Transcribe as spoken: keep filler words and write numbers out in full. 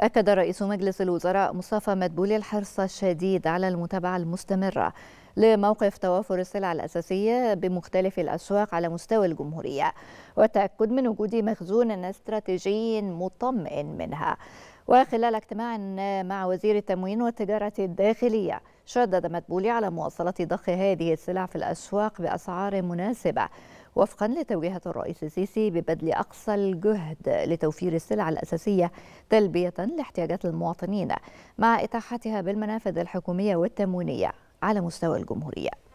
أكد رئيس مجلس الوزراء مصطفى مدبولي الحرص الشديد على المتابعة المستمرة لموقف توافر السلع الأساسية بمختلف الأسواق على مستوى الجمهورية والتأكد من وجود مخزون استراتيجي مطمئن منها. وخلال اجتماع مع وزير التموين والتجارة الداخلية شدد مدبولي على مواصلة ضخ هذه السلع في الأسواق بأسعار مناسبة وفقا لتوجيهات الرئيس السيسي ببذل أقصى الجهد لتوفير السلع الأساسية تلبية لاحتياجات المواطنين مع إتاحتها بالمنافذ الحكومية والتموينية على مستوى الجمهورية.